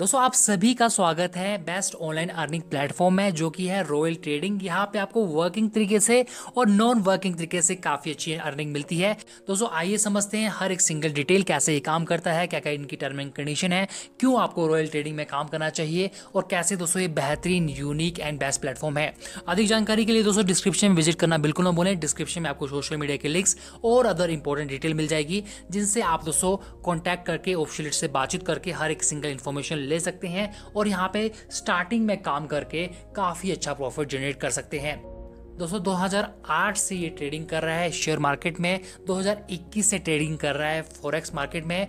दोस्तों आप सभी का स्वागत है बेस्ट ऑनलाइन अर्निंग प्लेटफॉर्म में जो कि है रॉयल ट्रेडिंग। यहाँ पे आपको वर्किंग तरीके से और नॉन वर्किंग तरीके से काफ़ी अच्छी अर्निंग मिलती है। दोस्तों आइए समझते हैं हर एक सिंगल डिटेल कैसे ये काम करता है, क्या क्या इनकी टर्म एंड कंडीशन है, क्यों आपको रॉयल ट्रेडिंग में काम करना चाहिए और कैसे दोस्तों ये बेहतरीन यूनिक एंड बेस्ट प्लेटफॉर्म है। अधिक जानकारी के लिए दोस्तों डिस्क्रिप्शन में विजिट करना बिल्कुल ना भूलें। डिस्क्रिप्शन में आपको सोशल मीडिया के लिंक्स और अदर इंपॉर्टेंट डिटेल मिल जाएगी जिनसे आप दोस्तों कॉन्टैक्ट करके ऑफिशियल से बातचीत करके हर एक सिंगल इन्फॉर्मेशन ले सकते हैं और यहाँ पे स्टार्टिंग में काम करके काफ़ी अच्छा प्रॉफिट जनरेट कर सकते हैं। दोस्तों 2008 से ये ट्रेडिंग कर रहा है शेयर मार्केट में, 2021 से ट्रेडिंग कर रहा है फॉरेक्स मार्केट में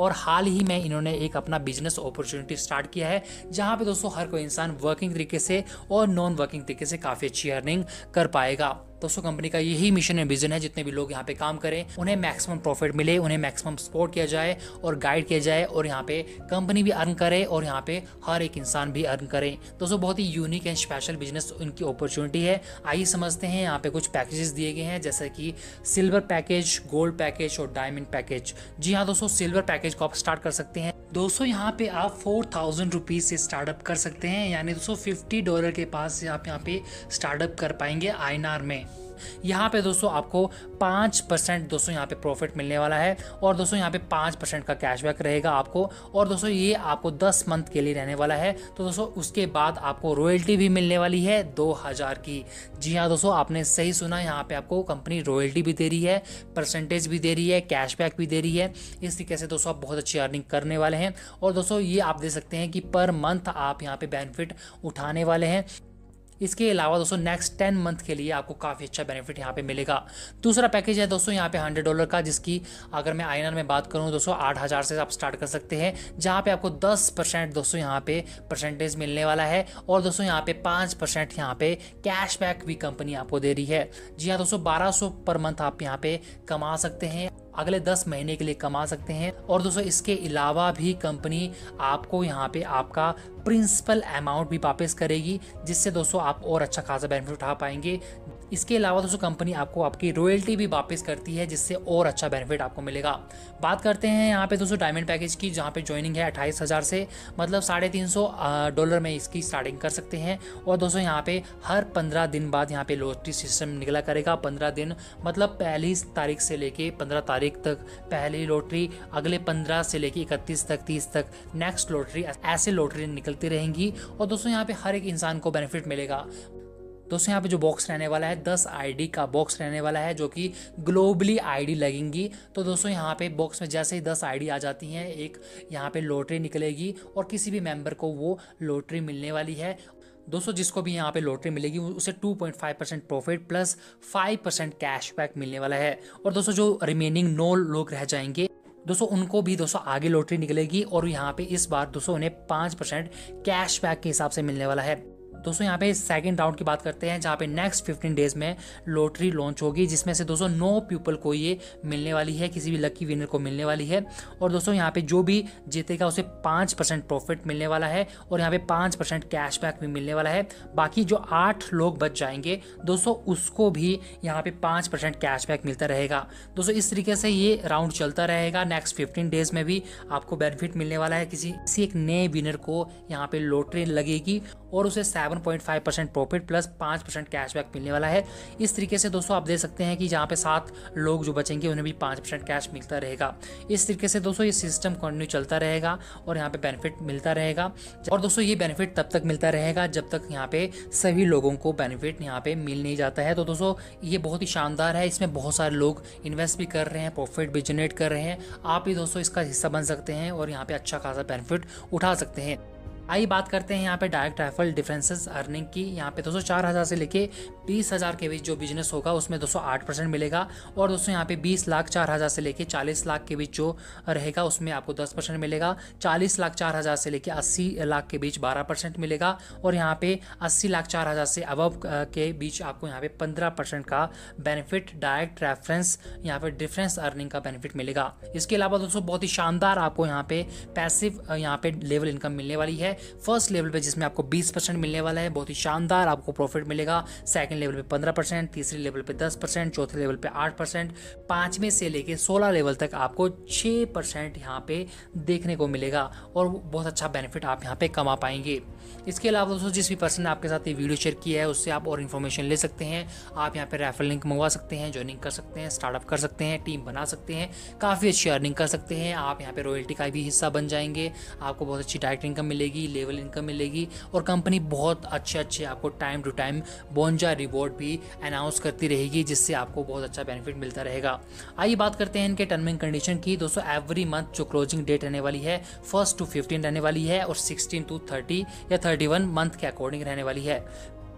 और हाल ही में इन्होंने एक अपना बिजनेस अपॉर्चुनिटी स्टार्ट किया है जहाँ पे दोस्तों हर कोई इंसान वर्किंग तरीके से और नॉन वर्किंग तरीके से काफ़ी अच्छी अर्निंग कर पाएगा। दोस्तों कंपनी का यही मिशन एंड विजन है, जितने भी लोग यहाँ पे काम करें उन्हें मैक्सिमम प्रॉफिट मिले, उन्हें मैक्सिमम सपोर्ट किया जाए और गाइड किया जाए और यहाँ पे कंपनी भी अर्न करे और यहाँ पे हर एक इंसान भी अर्न करे। दोस्तों बहुत ही यूनिक एंड स्पेशल बिजनेस इनकी अपॉर्चुनिटी है। आइए समझते हैं यहाँ पे कुछ पैकेजेस दिए गए हैं जैसे कि सिल्वर पैकेज, गोल्ड पैकेज और डायमंड पैकेज। जी हाँ दोस्तों सिल्वर पैकेज को आप स्टार्ट कर सकते हैं। दोस्तों यहाँ पे आप 4000 रुपीज़ से स्टार्टअप कर सकते हैं, यानी दोस्तों $50 के पास से आप यहाँ पे स्टार्टअप कर पाएंगे INR में। यहाँ पे दोस्तों आपको 5% दोस्तों यहाँ पे प्रॉफिट मिलने वाला है और दोस्तों यहाँ पे 5% का कैशबैक रहेगा आपको और दोस्तों ये आपको 10 मंथ के लिए रहने वाला है। तो दोस्तों उसके बाद आपको रॉयल्टी भी मिलने वाली है 2000 की। जी हाँ दोस्तों आपने सही सुना, यहाँ पे आपको कंपनी रॉयल्टी भी दे रही है, परसेंटेज भी दे रही है, कैशबैक भी दे रही है। इस तरीके से दोस्तों आप बहुत अच्छी अर्निंग करने वाले हैं और दोस्तों ये आप दे सकते हैं कि पर मंथ आप यहाँ पे बेनिफिट उठाने वाले हैं। इसके अलावा दोस्तों नेक्स्ट 10 मंथ के लिए आपको काफ़ी अच्छा बेनिफिट यहाँ पे मिलेगा। दूसरा पैकेज है दोस्तों यहाँ पे $100 का, जिसकी अगर मैं INR में बात करूँ दोस्तों 8000 से आप स्टार्ट कर सकते हैं, जहाँ पे आपको 10% दोस्तों यहाँ पे परसेंटेज मिलने वाला है और दोस्तों यहाँ पे 5% यहाँ पे कैशबैक भी कंपनी आपको दे रही है। जी हाँ दोस्तों 1200 पर मंथ आप यहाँ पे कमा सकते हैं, अगले 10 महीने के लिए कमा सकते हैं। और दोस्तों इसके अलावा भी कंपनी आपको यहाँ पे आपका प्रिंसिपल अमाउंट भी वापस करेगी, जिससे दोस्तों आप और अच्छा खासा बेनिफिट उठा पाएंगे। इसके अलावा दोस्तों कंपनी आपको आपकी रॉयल्टी भी वापस करती है, जिससे और अच्छा बेनिफिट आपको मिलेगा। बात करते हैं यहाँ पे दोस्तों डायमंड पैकेज की, जहाँ पे ज्वाइनिंग है 28000 से, मतलब $350 में इसकी स्टार्टिंग कर सकते हैं। और दोस्तों यहाँ पे हर 15 दिन बाद यहाँ पे लॉटरी सिस्टम निकला करेगा। 15 दिन मतलब पहली तारीख से लेके 15 तारीख तक पहली लॉटरी, अगले 15 से लेके 31 तक, 30 तक नेक्स्ट लॉटरी, ऐसे लॉटरी निकलती रहेंगी। और दोस्तों यहाँ पे हर एक इंसान को बेनिफिट मिलेगा। दोस्तों यहाँ पे जो बॉक्स रहने वाला है 10 आईडी का बॉक्स रहने वाला है, जो कि ग्लोबली आईडी लगेंगी। तो दोस्तों यहाँ पे बॉक्स में जैसे ही 10 आईडी आ जाती हैं, एक यहाँ पे लॉटरी निकलेगी और किसी भी मेंबर को वो लॉटरी मिलने वाली है। दोस्तों जिसको भी यहाँ पे लॉटरी मिलेगी उसे 2.5% प्रॉफिट प्लस 5% कैशबैक मिलने वाला है। और दोस्तों जो रिमेनिंग 9 लोग रह जाएंगे दोस्तों उनको भी दोस्तों आगे लॉटरी निकलेगी और यहाँ पे इस बार दोस्तों उन्हें 5% कैशबैक के हिसाब से मिलने वाला है। दोस्तों यहाँ पे सेकंड राउंड की बात करते हैं, जहाँ पे नेक्स्ट 15 डेज़ में लॉटरी लॉन्च होगी, जिसमें से दोस्तों 9 पीपल को ये मिलने वाली है, किसी भी लकी विनर को मिलने वाली है। और दोस्तों यहाँ पे जो भी जीतेगा उसे 5% प्रॉफिट मिलने वाला है और यहाँ पे 5% कैशबैक भी मिलने वाला है। बाकी जो 8 लोग बच जाएंगे दोस्तों उसको भी यहाँ पे 5% कैशबैक मिलता रहेगा। दोस्तों इस तरीके से ये राउंड चलता रहेगा। नेक्स्ट 15 डेज़ में भी आपको बेनिफिट मिलने वाला है, किसी एक नए विनर को यहाँ पे लॉटरी लगेगी और उसे 7.5% प्रॉफिट प्लस 5% कैशबैक मिलने वाला है। इस तरीके से दोस्तों आप देख सकते हैं कि जहाँ पे 7 लोग जो बचेंगे उन्हें भी 5% कैश मिलता रहेगा। इस तरीके से दोस्तों ये सिस्टम कंटिन्यू चलता रहेगा और यहाँ पे बेनिफिट मिलता रहेगा। और दोस्तों ये बेनिफिट तब तक मिलता रहेगा जब तक यहाँ पे सभी लोगों को बेनिफिट यहाँ पे मिल नहीं जाता है। तो दोस्तों ये बहुत ही शानदार है, इसमें बहुत सारे लोग इन्वेस्ट भी कर रहे हैं, प्रॉफिट भी जनरेट कर रहे हैं। आप भी दोस्तों इसका हिस्सा बन सकते हैं और यहाँ पे अच्छा खासा बेनिफिट उठा सकते हैं। आइए बात करते हैं यहाँ पे डायरेक्ट राइफल डिफरेंसेस अर्निंग की। यहाँ पे दोस्तों 4000 से लेके 20000 के बीच जो बिजनेस होगा उसमें दोस्तों 8% मिलेगा। और दोस्तों यहाँ पे 20 लाख 4000 से लेके 40 लाख के बीच जो रहेगा उसमें आपको 10% मिलेगा। 40 लाख 4000 से लेके 80 लाख के बीच 12% मिलेगा। और यहाँ पे 80 लाख 4000 से अबव के बीच आपको यहाँ पे 15% का बेनिफिट डायरेक्ट रेफरेंस यहाँ पे डिफरेंस अर्निंग का बेनिफिट मिलेगा। इसके अलावा दोस्तों बहुत ही शानदार आपको यहाँ पे पैसिव यहाँ पे लेवल इनकम मिलने वाली है, फर्स्ट लेवल पे जिसमें आपको 20% मिलने वाला है, बहुत ही शानदार आपको प्रॉफिट मिलेगा। सेकंड लेवल पे 15%, तीसरे लेवल पे 10%, चौथे लेवल पे 8%, पाँचवें से लेके 16 लेवल तक आपको 6% यहाँ पे देखने को मिलेगा और बहुत अच्छा बेनिफिट आप यहाँ पे कमा पाएंगे। इसके अलावा दोस्तों जिस भी पर्सन ने आपके साथ ये वीडियो शेयर किया है उससे आप और इन्फॉर्मेशन ले सकते हैं। आप यहाँ पे रेफरल लिंक मंगवा सकते हैं, ज्वाइनिंग कर सकते हैं, स्टार्टअप कर सकते हैं, टीम बना सकते हैं, काफ़ी अच्छी अर्निंग कर सकते हैं। आप यहाँ पे रॉयल्टी का भी हिस्सा बन जाएंगे, आपको बहुत अच्छी डायरेक्ट इनकम मिलेगी, लेवल इनकम मिलेगी और कंपनी बहुत अच्छे आपको time to time bonanza reward भी अनाउंस करती रहेगी, जिससे आपको बहुत अच्छा बेनिफिट मिलता रहेगा। आइए बात करते हैं इनके टर्म एंड कंडीशन की। दोस्तों एवरी मंथ जो क्लोजिंग डेट रहने वाली है 1 to 15 रहने वाली है और 16 to 30 या 31 मंथ के अकॉर्डिंग रहने वाली है।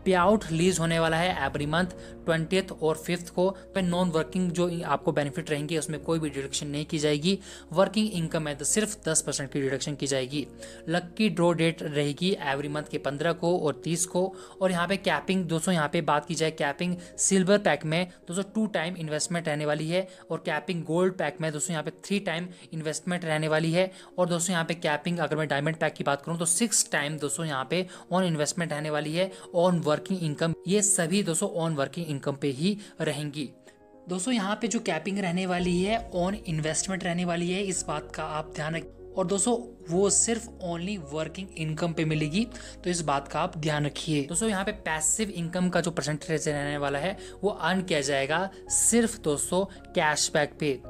पे आउट रिलीज होने वाला है एवरी मंथ 20th और 5th को। पे नॉन वर्किंग जो आपको बेनिफिट रहेंगे उसमें कोई भी डिडक्शन नहीं की जाएगी। वर्किंग इनकम है तो सिर्फ 10% की डिडक्शन की जाएगी। लक्की ड्रॉ डेट रहेगी एवरी मंथ के 15 को और 30 को। और यहाँ पे कैपिंग दोस्तों, यहाँ पे बात की जाए कैपिंग सिल्वर पैक में दोस्तों 2 टाइम इन्वेस्टमेंट रहने वाली है और कैपिंग गोल्ड पैक में दोस्तों यहाँ पे 3 टाइम इन्वेस्टमेंट रहने वाली है। और दोस्तों यहाँ पे कैपिंग अगर मैं डायमंड पैक की बात करूँ तो 6 टाइम दोस्तों यहाँ पे ऑन इन्वेस्टमेंट रहने वाली है। ऑन वर्किंग इनकम ये सभी दोस्तों ऑन वर्किंग इनकम पे ही रहेंगी। दोस्तों यहाँ पे जो कैपिंग रहने वाली है ऑन इन्वेस्टमेंट रहने वाली है, इस बात का आप ध्यान रखिए और दोस्तों वो सिर्फ ओनली वर्किंग इनकम पे मिलेगी, तो इस बात का आप ध्यान रखिए। दोस्तों यहाँ पे पैसिव इनकम का जो परसेंटेज रहने वाला है वो अर्न किया जाएगा सिर्फ दोस्तों कैशबैक पे।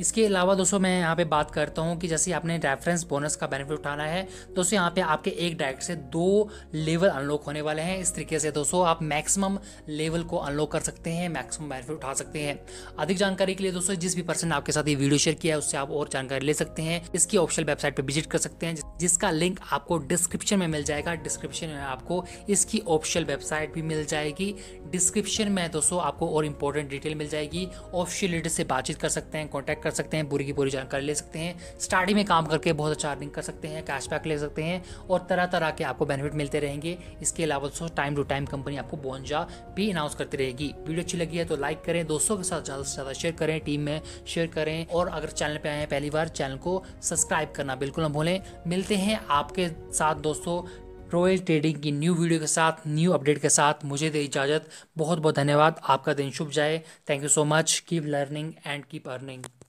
इसके अलावा दोस्तों मैं यहाँ पे बात करता हूँ कि जैसे आपने रेफरेंस बोनस का बेनिफिट उठाना है दोस्तों, यहाँ पे आपके एक डायरेक्ट से 2 लेवल अनलॉक होने वाले हैं। इस तरीके से दोस्तों आप मैक्सिमम लेवल को अनलॉक कर सकते हैं, मैक्सिमम बेनिफिट उठा सकते हैं। अधिक जानकारी के लिए दोस्तों जिस भी पर्सन ने आपके साथ ये वीडियो शेयर किया है उससे आप और जानकारी ले सकते हैं। इसकी ऑफिशियल वेबसाइट पर विजिट कर सकते हैं, जिसका लिंक आपको डिस्क्रिप्शन में मिल जाएगा। डिस्क्रिप्शन में आपको इसकी ऑफिशियल वेबसाइट भी मिल जाएगी। डिस्क्रिप्शन में दोस्तों आपको और इंपॉर्टेंट डिटेल मिल जाएगी। ऑफिशियल लीडर से बातचीत कर सकते हैं, कॉन्टैक्ट कर सकते हैं, पूरी की पूरी जानकारी ले सकते हैं। स्टार्टिंग में काम करके बहुत अच्छा अर्निंग कर सकते हैं, कैशबैक ले सकते हैं और तरह तरह के आपको बेनिफिट मिलते रहेंगे। इसके अलावा दोस्तों टाइम टू टाइम कंपनी आपको बोनजा भी अनाउंस करती रहेगी। वीडियो अच्छी लगी है तो लाइक करें, दोस्तों के साथ ज़्यादा से ज़्यादा शेयर करें, टीम में शेयर करें और अगर चैनल पर आए हैं पहली बार, चैनल को सब्सक्राइब करना बिल्कुल ना भूलें। मिलते हैं आपके साथ दोस्तों रॉयल ट्रेडिंग की न्यू वीडियो के साथ, न्यू अपडेट के साथ। मुझे दे इजाज़त, बहुत बहुत धन्यवाद। आपका दिन शुभ जाए। Thank you so much. Keep learning and keep earning.